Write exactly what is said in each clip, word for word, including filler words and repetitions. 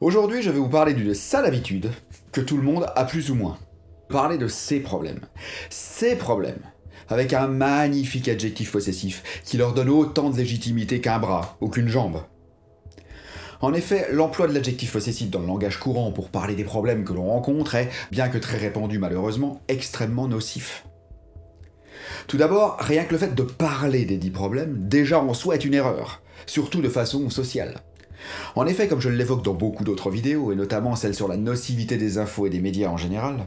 Aujourd'hui, je vais vous parler d'une sale habitude que tout le monde a plus ou moins. Parler de ses problèmes. Ses problèmes, avec un magnifique adjectif possessif qui leur donne autant de légitimité qu'un bras ou qu'une jambe. En effet, l'emploi de l'adjectif possessif dans le langage courant pour parler des problèmes que l'on rencontre est, bien que très répandu malheureusement, extrêmement nocif. Tout d'abord, rien que le fait de parler des dix problèmes, déjà en soi est une erreur, surtout de façon sociale. En effet, comme je l'évoque dans beaucoup d'autres vidéos, et notamment celle sur la nocivité des infos et des médias en général,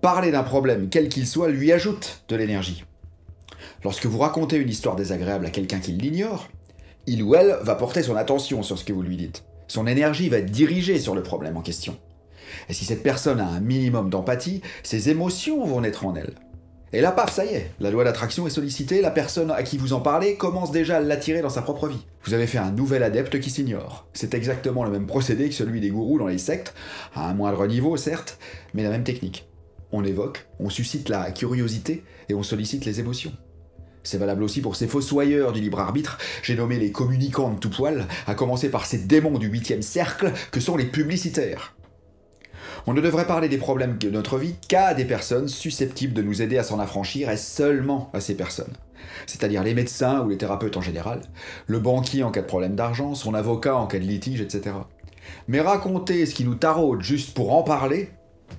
parler d'un problème, quel qu'il soit, lui ajoute de l'énergie. Lorsque vous racontez une histoire désagréable à quelqu'un qui l'ignore, il ou elle va porter son attention sur ce que vous lui dites. Son énergie va être dirigée sur le problème en question. Et si cette personne a un minimum d'empathie, ses émotions vont naître en elle. Et là, paf, ça y est, la loi d'attraction est sollicitée, la personne à qui vous en parlez commence déjà à l'attirer dans sa propre vie. Vous avez fait un nouvel adepte qui s'ignore. C'est exactement le même procédé que celui des gourous dans les sectes, à un moindre niveau certes, mais la même technique. On évoque, on suscite la curiosité et on sollicite les émotions. C'est valable aussi pour ces fossoyeurs du libre-arbitre, j'ai nommé les communicants de tout poil, à commencer par ces démons du huitième cercle que sont les publicitaires. On ne devrait parler des problèmes de notre vie qu'à des personnes susceptibles de nous aider à s'en affranchir et seulement à ces personnes. C'est-à-dire les médecins ou les thérapeutes en général, le banquier en cas de problème d'argent, son avocat en cas de litige, et cetera. Mais raconter ce qui nous taraude juste pour en parler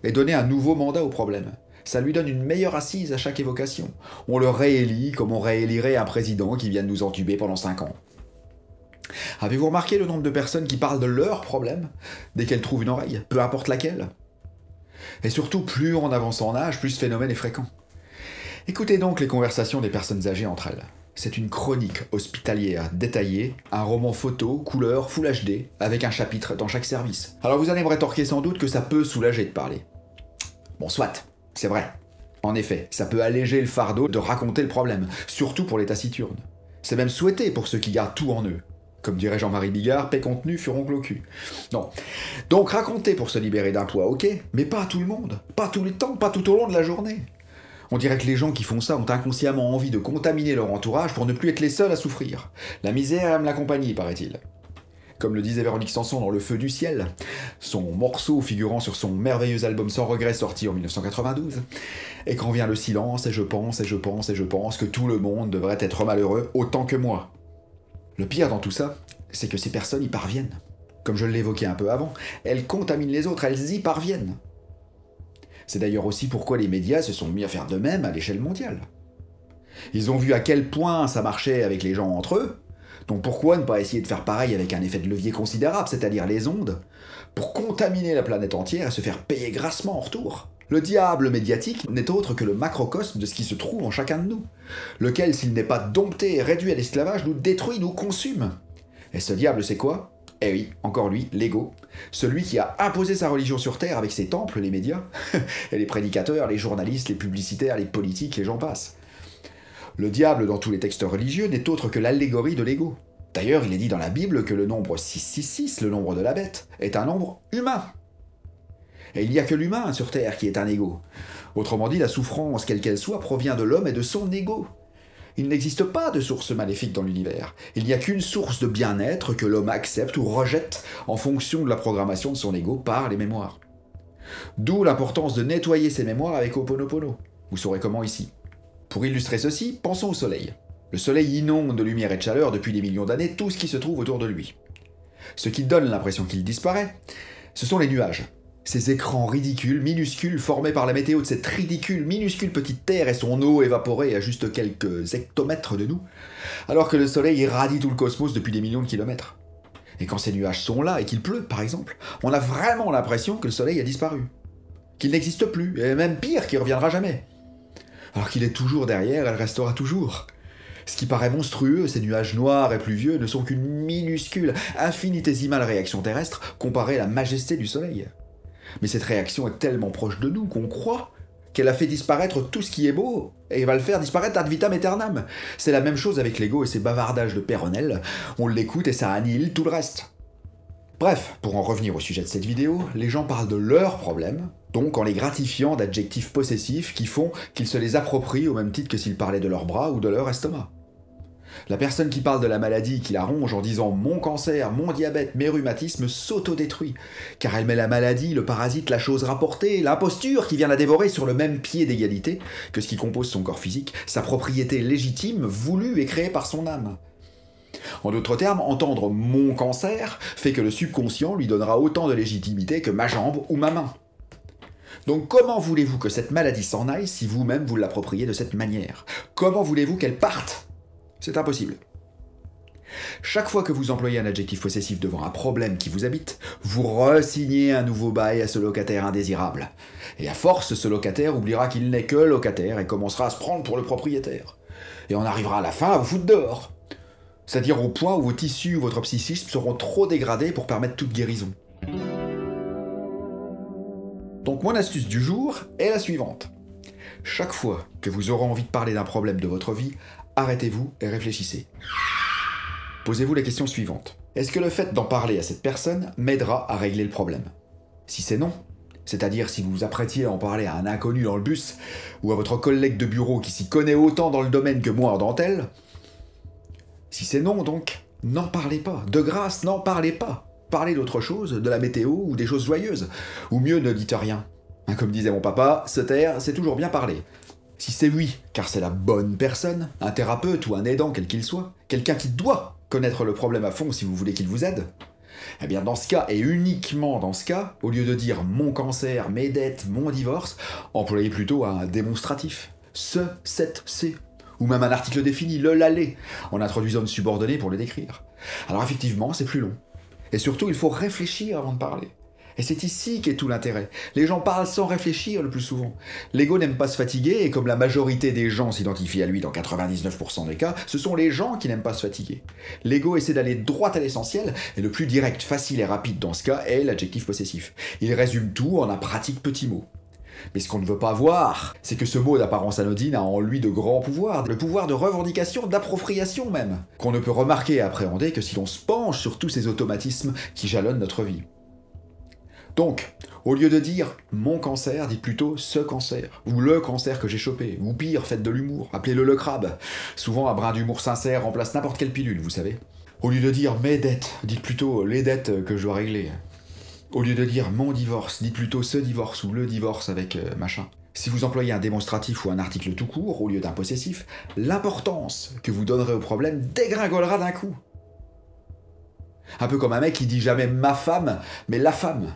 et donner un nouveau mandat au problème. Ça lui donne une meilleure assise à chaque évocation. On le réélit comme on réélirait un président qui vient de nous entuber pendant cinq ans. Avez-vous remarqué le nombre de personnes qui parlent de leurs problèmes dès qu'elles trouvent une oreille, peu importe laquelle? Et surtout, plus on avance en âge, plus ce phénomène est fréquent. Écoutez donc les conversations des personnes âgées entre elles. C'est une chronique hospitalière détaillée, un roman photo, couleur, full H D, avec un chapitre dans chaque service. Alors vous allez me rétorquer sans doute que ça peut soulager de parler. Bon, soit. C'est vrai. En effet, ça peut alléger le fardeau de raconter le problème, surtout pour les taciturnes. C'est même souhaité pour ceux qui gardent tout en eux. Comme dirait Jean-Marie Bigard, paix contenu, furoncle au cul. Non. Donc raconter pour se libérer d'un poids, ok, mais pas à tout le monde, pas tout le temps, pas tout au long de la journée. On dirait que les gens qui font ça ont inconsciemment envie de contaminer leur entourage pour ne plus être les seuls à souffrir. La misère aime la compagnie, paraît-il. Comme le disait Véronique Sanson dans Le Feu du Ciel, son morceau figurant sur son merveilleux album Sans Regrets sorti en mille neuf cent quatre-vingt-douze. Et quand vient le silence, et je pense, et je pense, et je pense que tout le monde devrait être malheureux autant que moi. Le pire dans tout ça, c'est que ces personnes y parviennent. Comme je l'évoquais un peu avant, elles contaminent les autres, elles y parviennent. C'est d'ailleurs aussi pourquoi les médias se sont mis à faire de même à l'échelle mondiale. Ils ont vu à quel point ça marchait avec les gens entre eux. Donc pourquoi ne pas essayer de faire pareil avec un effet de levier considérable, c'est-à-dire les ondes, pour contaminer la planète entière et se faire payer grassement en retour? Le diable médiatique n'est autre que le macrocosme de ce qui se trouve en chacun de nous, lequel, s'il n'est pas dompté et réduit à l'esclavage, nous détruit, nous consume. Et ce diable, c'est quoi? Eh oui, encore lui, l'ego, celui qui a imposé sa religion sur Terre avec ses temples, les médias, et les prédicateurs, les journalistes, les publicitaires, les politiques, et j'en passe. Le diable dans tous les textes religieux n'est autre que l'allégorie de l'ego. D'ailleurs, il est dit dans la Bible que le nombre six cent soixante-six, le nombre de la bête, est un nombre humain. Et il n'y a que l'humain sur Terre qui est un ego. Autrement dit, la souffrance, quelle qu'elle soit, provient de l'homme et de son ego. Il n'existe pas de source maléfique dans l'univers. Il n'y a qu'une source de bien-être que l'homme accepte ou rejette en fonction de la programmation de son ego par les mémoires. D'où l'importance de nettoyer ses mémoires avec Ho'oponopono. Vous saurez comment ici. Pour illustrer ceci, pensons au soleil. Le soleil inonde de lumière et de chaleur depuis des millions d'années tout ce qui se trouve autour de lui. Ce qui donne l'impression qu'il disparaît, ce sont les nuages. Ces écrans ridicules, minuscules, formés par la météo de cette ridicule, minuscule petite terre et son eau évaporée à juste quelques hectomètres de nous, alors que le soleil irradie tout le cosmos depuis des millions de kilomètres. Et quand ces nuages sont là et qu'il pleut, par exemple, on a vraiment l'impression que le soleil a disparu, qu'il n'existe plus, et même pire, qu'il ne reviendra jamais. Alors qu'il est toujours derrière, elle restera toujours. Ce qui paraît monstrueux, ces nuages noirs et pluvieux ne sont qu'une minuscule, infinitésimale réaction terrestre comparée à la majesté du soleil. Mais cette réaction est tellement proche de nous qu'on croit qu'elle a fait disparaître tout ce qui est beau et va le faire disparaître ad vitam aeternam. C'est la même chose avec l'ego et ses bavardages de péronnel, on l'écoute et ça annihile tout le reste. Bref, pour en revenir au sujet de cette vidéo, les gens parlent de leurs problèmes, donc en les gratifiant d'adjectifs possessifs qui font qu'ils se les approprient au même titre que s'ils parlaient de leur bras ou de leur estomac. La personne qui parle de la maladie qui la ronge en disant « mon cancer, mon diabète, mes rhumatismes » s'autodétruit, car elle met la maladie, le parasite, la chose rapportée, l'imposture qui vient la dévorer sur le même pied d'égalité que ce qui compose son corps physique, sa propriété légitime, voulue et créée par son âme. En d'autres termes, entendre « mon cancer » fait que le subconscient lui donnera autant de légitimité que ma jambe ou ma main. Donc comment voulez-vous que cette maladie s'en aille si vous-même vous l'appropriez de cette manière? Comment voulez-vous qu'elle parte? C'est impossible. Chaque fois que vous employez un adjectif possessif devant un problème qui vous habite, vous re-signez un nouveau bail à ce locataire indésirable. Et à force, ce locataire oubliera qu'il n'est que locataire et commencera à se prendre pour le propriétaire. Et on arrivera à la fin à vous foutre dehors. C'est-à-dire au point où vos tissus ou votre psychisme seront trop dégradés pour permettre toute guérison. Donc mon astuce du jour est la suivante. Chaque fois que vous aurez envie de parler d'un problème de votre vie, arrêtez-vous et réfléchissez. Posez-vous la question suivante. Est-ce que le fait d'en parler à cette personne m'aidera à régler le problème? Si c'est non, c'est-à-dire si vous vous apprêtiez à en parler à un inconnu dans le bus ou à votre collègue de bureau qui s'y connaît autant dans le domaine que moi en dentelle, si c'est non donc, n'en parlez pas. De grâce, n'en parlez pas. Parlez d'autre chose, de la météo ou des choses joyeuses. Ou mieux, ne dites rien. Comme disait mon papa, se taire, c'est toujours bien parler. Si c'est oui, car c'est la bonne personne, un thérapeute ou un aidant quel qu'il soit, quelqu'un qui doit connaître le problème à fond si vous voulez qu'il vous aide, eh bien dans ce cas, et uniquement dans ce cas, au lieu de dire « mon cancer, mes dettes, mon divorce », employez plutôt un démonstratif. Ce, cette, c'est. Ou même un article défini, le l'aller, en introduisant une subordonnée pour le décrire. Alors effectivement, c'est plus long. Et surtout, il faut réfléchir avant de parler. Et c'est ici qu'est tout l'intérêt. Les gens parlent sans réfléchir le plus souvent. L'ego n'aime pas se fatiguer, et comme la majorité des gens s'identifient à lui dans quatre-vingt-dix-neuf pour cent des cas, ce sont les gens qui n'aiment pas se fatiguer. L'ego essaie d'aller droit à l'essentiel, et le plus direct, facile et rapide dans ce cas est l'adjectif possessif. Il résume tout en un pratique petit mot. Mais ce qu'on ne veut pas voir, c'est que ce mot d'apparence anodine a en lui de grands pouvoirs, le pouvoir de revendication, d'appropriation même, qu'on ne peut remarquer et appréhender que si l'on se penche sur tous ces automatismes qui jalonnent notre vie. Donc, au lieu de dire « mon cancer », dites plutôt « ce cancer » ou « le cancer que j'ai chopé » ou pire, faites de l'humour, appelez-le le crabe. Souvent, un brin d'humour sincère remplace n'importe quelle pilule, vous savez. Au lieu de dire « mes dettes », dites plutôt « les dettes que je dois régler ». Au lieu de dire « mon divorce », dites plutôt « ce divorce » ou « le divorce avec euh, machin ». Si vous employez un démonstratif ou un article tout court, au lieu d'un possessif, l'importance que vous donnerez au problème dégringolera d'un coup. Un peu comme un mec qui dit jamais « ma femme », mais « la femme ».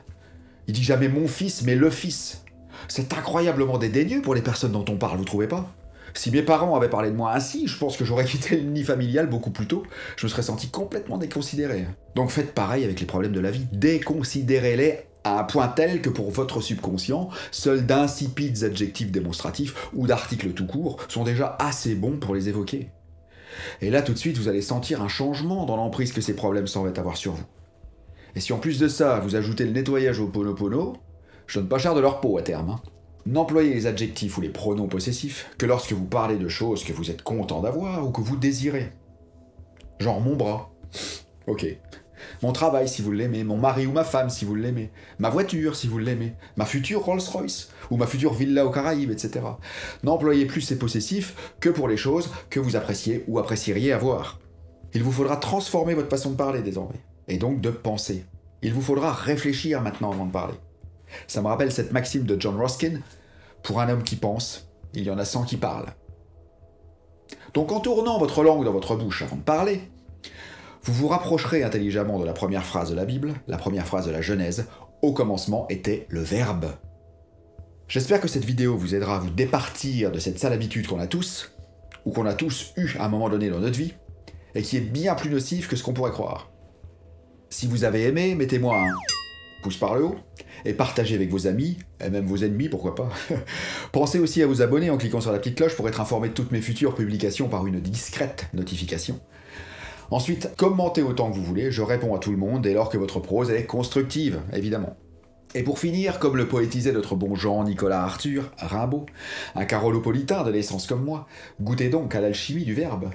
Il dit jamais « mon fils », mais « le fils ». C'est incroyablement dédaigneux pour les personnes dont on parle, vous trouvez pas? Si mes parents avaient parlé de moi ainsi, je pense que j'aurais quitté le nid familial beaucoup plus tôt. Je me serais senti complètement déconsidéré. Donc faites pareil avec les problèmes de la vie. Déconsidérez-les à un point tel que pour votre subconscient, seuls d'insipides adjectifs démonstratifs ou d'articles tout court sont déjà assez bons pour les évoquer. Et là, tout de suite, vous allez sentir un changement dans l'emprise que ces problèmes semblent avoir sur vous. Et si en plus de ça, vous ajoutez le nettoyage au Ho'oponopono, je donne pas cher de leur peau à terme, hein. N'employez les adjectifs ou les pronoms possessifs que lorsque vous parlez de choses que vous êtes content d'avoir ou que vous désirez. Genre mon bras, ok. Mon travail si vous l'aimez, mon mari ou ma femme si vous l'aimez, ma voiture si vous l'aimez, ma future Rolls-Royce ou ma future villa aux Caraïbes, et cetera. N'employez plus ces possessifs que pour les choses que vous appréciez ou apprécieriez avoir. Il vous faudra transformer votre façon de parler désormais, et donc de penser. Il vous faudra réfléchir maintenant avant de parler. Ça me rappelle cette maxime de John Ruskin, « Pour un homme qui pense, il y en a cent qui parlent ». Donc en tournant votre langue dans votre bouche avant de parler, vous vous rapprocherez intelligemment de la première phrase de la Bible, la première phrase de la Genèse, « Au commencement était le Verbe ». J'espère que cette vidéo vous aidera à vous départir de cette sale habitude qu'on a tous, ou qu'on a tous eu à un moment donné dans notre vie, et qui est bien plus nocive que ce qu'on pourrait croire. Si vous avez aimé, mettez-moi un pouce par le haut, et partagez avec vos amis, et même vos ennemis, pourquoi pas. Pensez aussi à vous abonner en cliquant sur la petite cloche pour être informé de toutes mes futures publications par une discrète notification. Ensuite, commentez autant que vous voulez, je réponds à tout le monde dès lors que votre prose est constructive, évidemment. Et pour finir, comme le poétisait notre bon Jean Nicolas Arthur Rimbaud, un carolopolitain de l'essence comme moi, goûtez donc à l'alchimie du verbe.